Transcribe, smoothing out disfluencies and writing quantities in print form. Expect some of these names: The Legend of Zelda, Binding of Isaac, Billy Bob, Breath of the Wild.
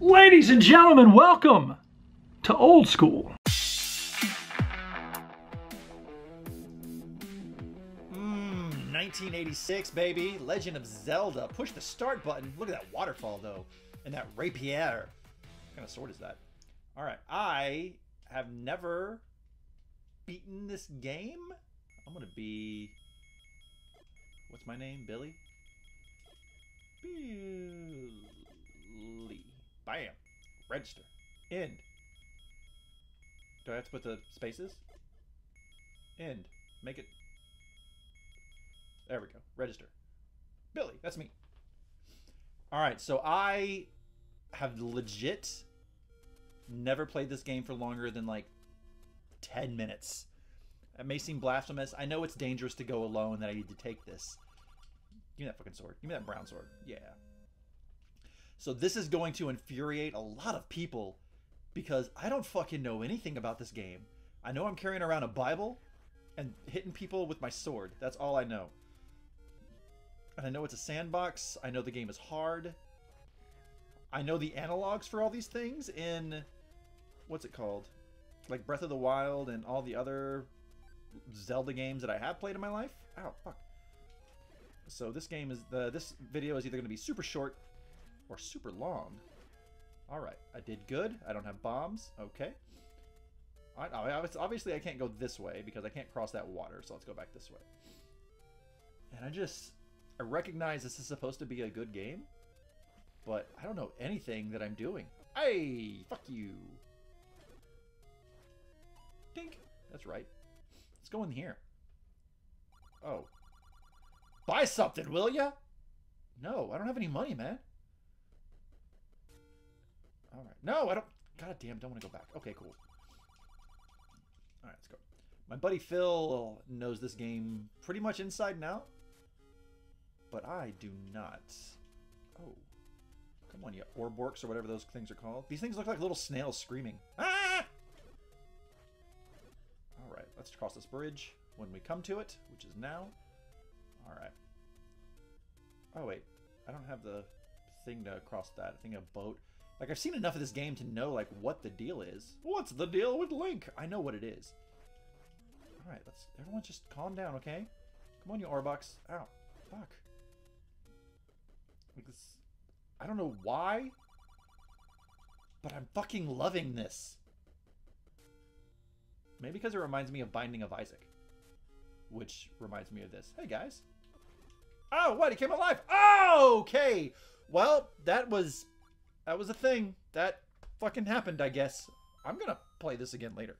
Ladies and gentlemen, welcome to Old School. Mm, 1986, baby. Legend of Zelda. Push the start button. Look at that waterfall, though. And that rapier. What kind of sword is that? All right. I have never beaten this game. I'm going to be... What's my name? Billy? Billy. Bam. Register. End. Do I have to put the spaces? End. Make it. There we go. Register. Billy. That's me. All right. So I have legit never played this game for longer than like 10 minutes. That may seem blasphemous. I know it's dangerous to go alone, that I need to take this. Give me that fucking sword. Give me that brown sword. Yeah. So this is going to infuriate a lot of people because I don't fucking know anything about this game. I know I'm carrying around a Bible and hitting people with my sword. That's all I know. And I know it's a sandbox. I know the game is hard. I know the analogs for all these things in... What's it called? Like Breath of the Wild and all the other Zelda games that I have played in my life. Ow, fuck. So this game is... This video is either going to be super short or super long. Alright, I did good. I don't have bombs. Okay. Obviously, I can't go this way because I can't cross that water, so let's go back this way. And I recognize this is supposed to be a good game, but I don't know anything that I'm doing. Hey! Fuck you! Dink! That's right. Let's go in here. Oh. Buy something, will ya? No, I don't have any money, man. All right. No, I don't. God damn, don't want to go back. Okay, cool. All right, let's go. My buddy Phil knows this game pretty much inside and out, but I do not. Oh, come on, you orborks or whatever those things are called. These things look like little snails screaming. Ah! All right, let's cross this bridge when we come to it, which is now. All right. Oh wait, I don't have the thing to cross that. I think a boat. Like, I've seen enough of this game to know, like, what the deal is. What's the deal with Link? I know what it is. All right, let's... Everyone just calm down, okay? Come on, you Orbox. Ow. Fuck. Like this, I don't know why, but I'm fucking loving this. Maybe because it reminds me of Binding of Isaac, which reminds me of this. Hey, guys. Oh, what? He came alive. Oh, okay. Well, that was... That was a thing. That fucking happened, I guess. I'm gonna play this again later.